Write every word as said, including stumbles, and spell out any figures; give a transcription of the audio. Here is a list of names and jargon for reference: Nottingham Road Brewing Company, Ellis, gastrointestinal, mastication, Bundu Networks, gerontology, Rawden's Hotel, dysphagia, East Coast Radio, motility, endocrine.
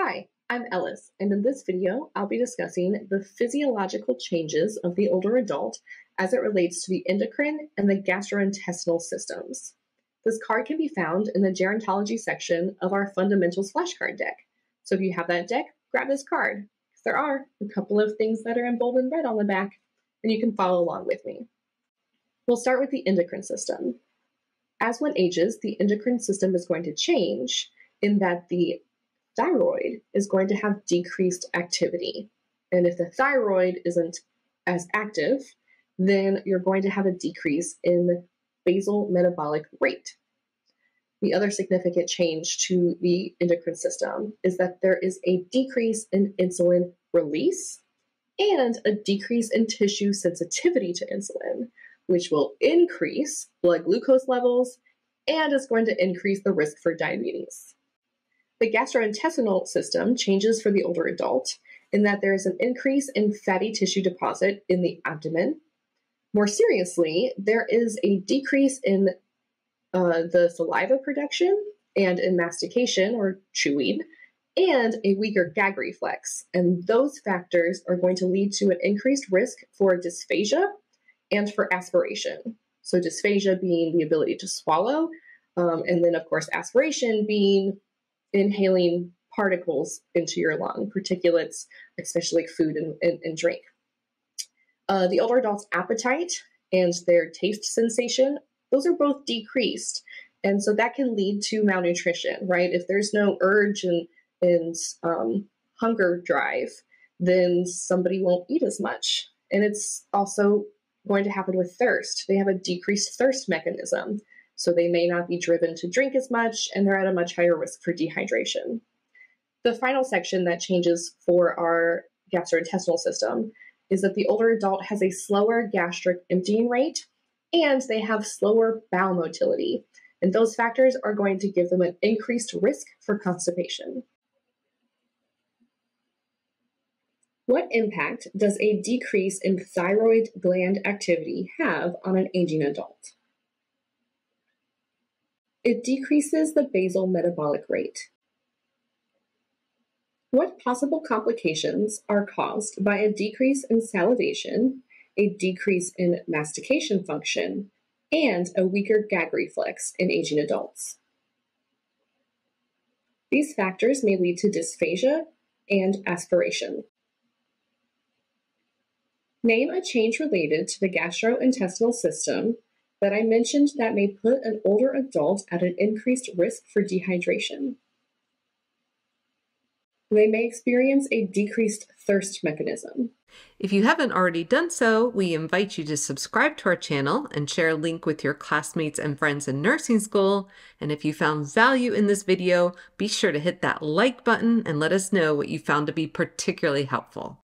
Hi, I'm Ellis, and in this video, I'll be discussing the physiological changes of the older adult as it relates to the endocrine and the gastrointestinal systems. This card can be found in the gerontology section of our fundamentals flashcard deck. So if you have that deck, grab this card, because there are a couple of things that are in bold and red on the back, and you can follow along with me. We'll start with the endocrine system. As one ages, the endocrine system is going to change in that the thyroid is going to have decreased activity. And if the thyroid isn't as active, then you're going to have a decrease in basal metabolic rate. The other significant change to the endocrine system is that there is a decrease in insulin release and a decrease in tissue sensitivity to insulin, which will increase blood glucose levels and is going to increase the risk for diabetes. The gastrointestinal system changes for the older adult in that there is an increase in fatty tissue deposit in the abdomen. More seriously, there is a decrease in uh, the saliva production and in mastication or chewing and a weaker gag reflex. And those factors are going to lead to an increased risk for dysphagia and for aspiration. So dysphagia being the ability to swallow, um, and then of course aspiration being inhaling particles into your lung, particulates, especially food and, and, and drink. Uh, the older adult's appetite and their taste sensation, those are both decreased. And so that can lead to malnutrition, right? If there's no urge and, and um, hunger drive, then somebody won't eat as much. And it's also going to happen with thirst. They have a decreased thirst mechanism. So they may not be driven to drink as much, and they're at a much higher risk for dehydration. The final section that changes for our gastrointestinal system is that the older adult has a slower gastric emptying rate, and they have slower bowel motility. And those factors are going to give them an increased risk for constipation. What impact does a decrease in thyroid gland activity have on an aging adult? It decreases the basal metabolic rate. What possible complications are caused by a decrease in salivation, a decrease in mastication function, and a weaker gag reflex in aging adults? These factors may lead to dysphagia and aspiration. Name a change related to the gastrointestinal system that I mentioned that may put an older adult at an increased risk for dehydration. They may experience a decreased thirst mechanism. If you haven't already done so, we invite you to subscribe to our channel and share a link with your classmates and friends in nursing school. And if you found value in this video, be sure to hit that like button and let us know what you found to be particularly helpful.